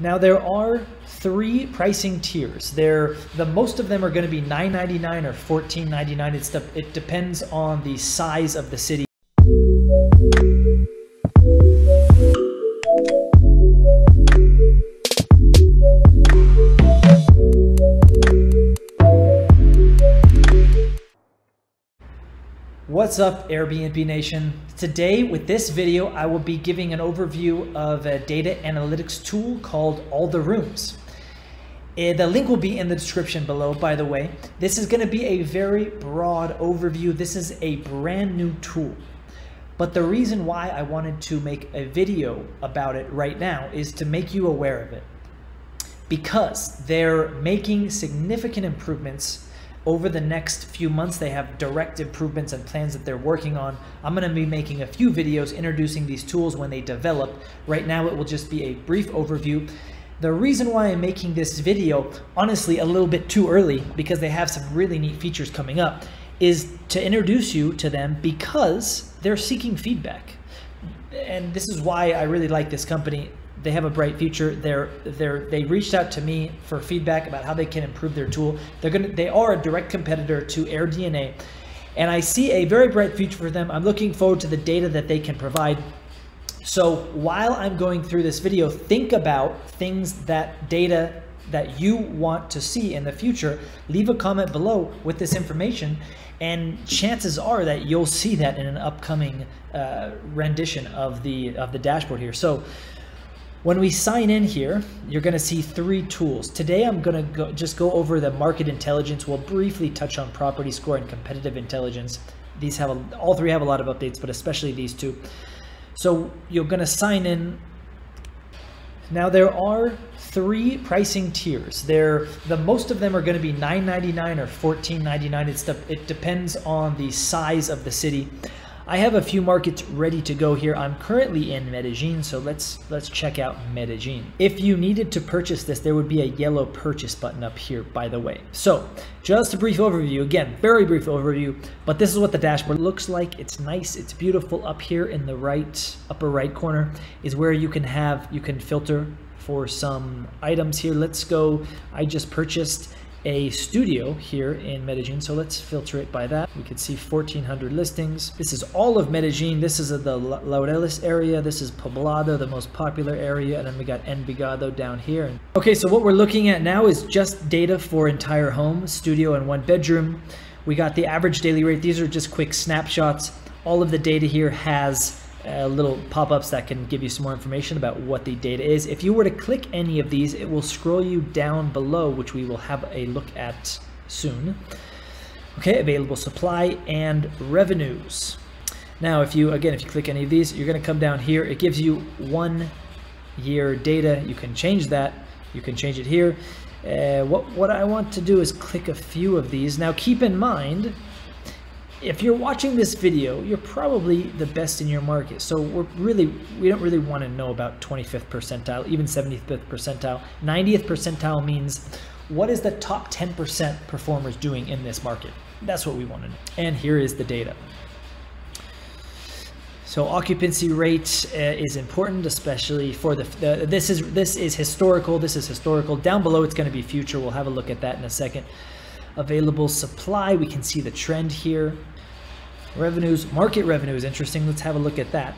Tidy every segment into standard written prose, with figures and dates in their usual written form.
Now there are 3 pricing tiers. Most of them are going to be $9.99 or $14.99. It depends on the size of the city. What's up, Airbnb Nation? Today with this video, I will be giving an overview of a data analytics tool called All the Rooms. The link will be in the description below, by the way. This is gonna be a very broad overview. This is a brand new tool. But the reason why I wanted to make a video about it right now is to make you aware of it, because they're making significant improvements over the next few months. They have direct improvements and plans that they're working on. I'm gonna be making a few videos introducing these tools when they develop. Right now, it will just be a brief overview. The reason why I'm making this video, honestly, a little bit too early, because they have some really neat features coming up, is to introduce you to them because they're seeking feedback. And this is why I really like this company. They have a bright future. They reached out to me for feedback about how they can improve their tool. They are a direct competitor to AirDNA, and I see a very bright future for them. I'm looking forward to the data that they can provide. So while I'm going through this video, think about data that you want to see in the future. Leave a comment below with this information, and chances are that you'll see that in an upcoming rendition of the dashboard here. So when we sign in here, you're gonna see 3 tools. Today, I'm gonna just go over the market intelligence. We'll briefly touch on property score and competitive intelligence. These have all 3 have a lot of updates, but especially these 2. So you're gonna sign in. Now there are 3 pricing tiers. Most of them are gonna be $9.99 or $14.99. It depends on the size of the city. I have a few markets ready to go here. I'm currently in Medellin, so let's check out Medellin. If you needed to purchase this, there would be a yellow purchase button up here, by the way. So just a brief overview, again, very brief overview, but this is what the dashboard looks like. It's nice, it's beautiful. Up here in the upper right corner is where you can filter for some items here. Let's go, I just purchased a studio here in Medellin, so let's filter it by that. We could see 1,400 listings. This is all of Medellin. This is the Laureles area. This is Poblado, the most popular area, and then we got Envigado down here. Okay, so what we're looking at now is just data for entire home, studio, and 1 bedroom. We got the average daily rate. These are just quick snapshots. All of the data here has little pop-ups that can give you some more information about what the data is. If you were to click any of these, it will scroll you down below, which we will have a look at soon. Okay, available supply and revenues. Now, if you click any of these, you're gonna come down here. It gives you 1 year data. You can change that. You can change it here. What I want to do is click a few of these. Now, keep in mind, if you're watching this video, you're probably the best in your market. So we don't really want to know about 25th percentile, even 75th percentile. 90th percentile means what is the top 10% performers doing in this market? That's what we want to know. And here is the data. So occupancy rate is important, especially for this is historical. This is historical. Down below, it's going to be future. We'll have a look at that in a second. Available supply, we can see the trend here. Revenues, market revenue is interesting. Let's have a look at that.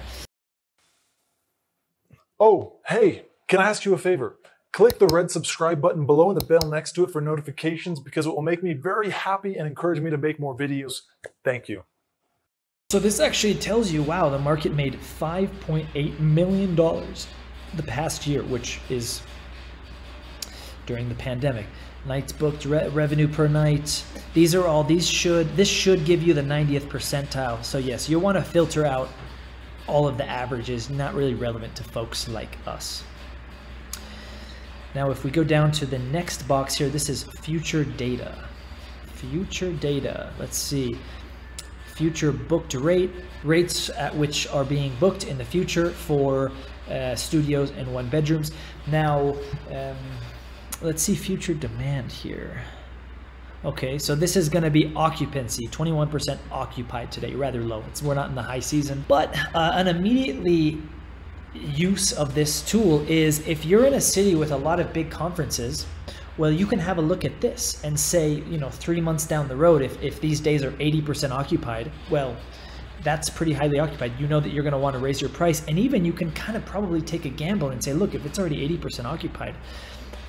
Oh, hey, can I ask you a favor? Click the red subscribe button below and the bell next to it for notifications, because it will make me very happy and encourage me to make more videos. Thank you. So this actually tells you, wow, the market made $5.8 million the past year, which is during the pandemic. Nights booked, revenue per night. These are all, this should give you the 90th percentile. So yes, you'll want to filter out all of the averages, not really relevant to folks like us. Now, if we go down to the next box here, this is future data. Future data, let's see. Future booked rate, rates at which are being booked in the future for studios and 1 bedrooms. Now, let's see future demand here. Okay, so this is gonna be occupancy, 21% occupied today, rather low. We're not in the high season, but an immediately use of this tool is if you're in a city with a lot of big conferences, well, you can have a look at this and say, you know, 3 months down the road, if these days are 80% occupied, well, that's pretty highly occupied. You know that you're going to want to raise your price. And even you can kind of probably take a gamble and say, look, if it's already 80% occupied,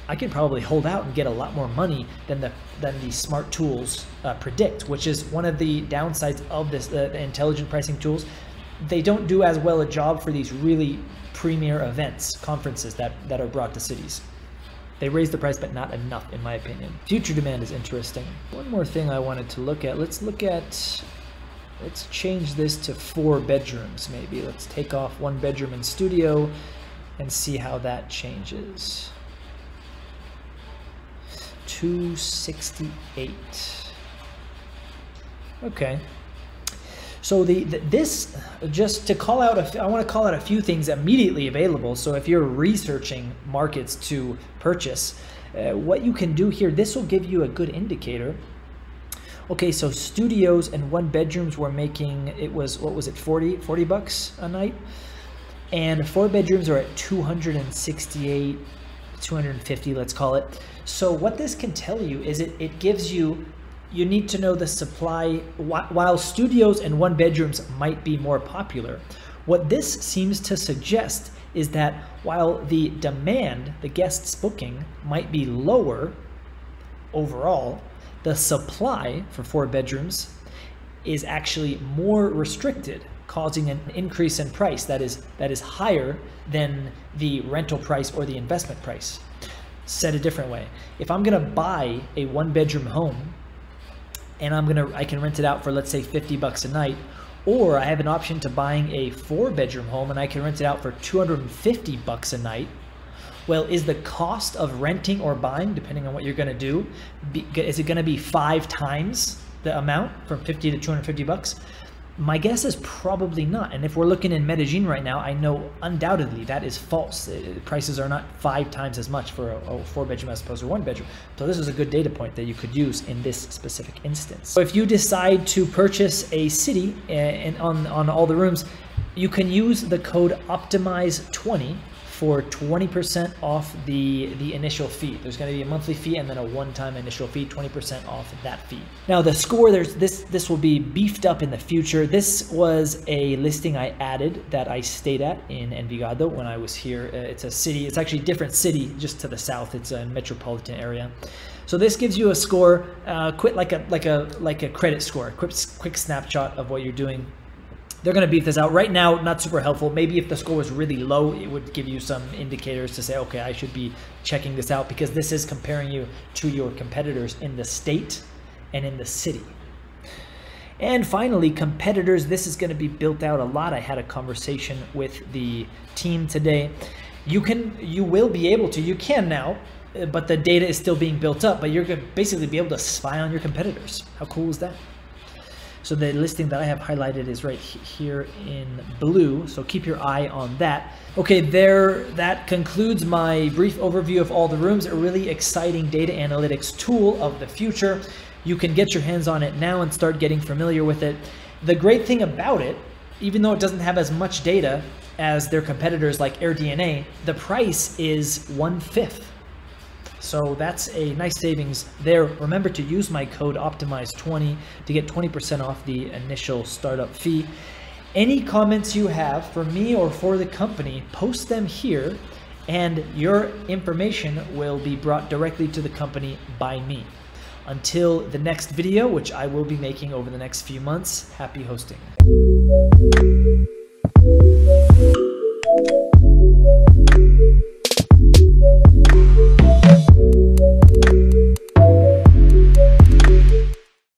I can probably hold out and get a lot more money than the smart tools predict, which is one of the downsides of this, the intelligent pricing tools. They don't do as well a job for these really premier events, conferences that are brought to cities. They raise the price, but not enough, in my opinion. Future demand is interesting. One more thing I wanted to look at. Let's change this to 4 bedrooms, maybe. Let's take off 1 bedroom and studio and see how that changes. 268. Okay. So this, just to call out, I want to call out a few things immediately available. So if you're researching markets to purchase, what you can do here, this will give you a good indicator. Okay, so studios and 1 bedrooms were making, it was, what was it, 40 bucks a night? And 4 bedrooms are at 268, 250, let's call it. So what this can tell you is it gives you, you need to know the supply. While studios and 1 bedrooms might be more popular, what this seems to suggest is that while the demand, the guests booking, might be lower overall, the supply for 4 bedrooms is actually more restricted, causing an increase in price that is higher than the rental price or the investment price. Said a different way, if I'm gonna buy a 1 bedroom home and I can rent it out for, let's say, 50 bucks a night, or I have an option to buying a 4 bedroom home and I can rent it out for 250 bucks a night. Well, is the cost of renting or buying, depending on what you're going to do, is it going to be 5 times the amount from 50 to 250 bucks? My guess is probably not. And if we're looking in Medellin right now, I know undoubtedly that is false. Prices are not 5 times as much for a 4 bedroom as opposed to 1 bedroom. So this is a good data point that you could use in this specific instance. So if you decide to purchase a city and on All the Rooms, you can use the code OPTIMIZE20 for 20% off the initial fee. There's going to be a monthly fee and then a one-time initial fee, 20% off that fee. Now the score, this will be beefed up in the future. This was a listing I added that I stayed at in Envigado when I was here. It's a city, it's actually a different city just to the south. It's a metropolitan area. So this gives you a score, like a credit score, quick snapshot of what you're doing. They're going to beef this out right now. Not super helpful. Maybe if the score was really low, it would give you some indicators to say, okay, I should be checking this out, because this is comparing you to your competitors in the state and in the city. And finally, competitors. This is going to be built out a lot. I had a conversation with the team today. You can now, but the data is still being built up, but you're going to basically be able to spy on your competitors. How cool is that? So the listing that I have highlighted is right here in blue. So keep your eye on that. Okay, that concludes my brief overview of All the Rooms, a really exciting data analytics tool of the future. You can get your hands on it now and start getting familiar with it. The great thing about it, even though it doesn't have as much data as their competitors like AirDNA, the price is 1/5. So that's a nice savings there. Remember to use my code OPTIMIZE20 to get 20% off the initial startup fee. Any comments you have for me or for the company, post them here, and your information will be brought directly to the company by me. Until the next video, which I will be making over the next few months, happy hosting.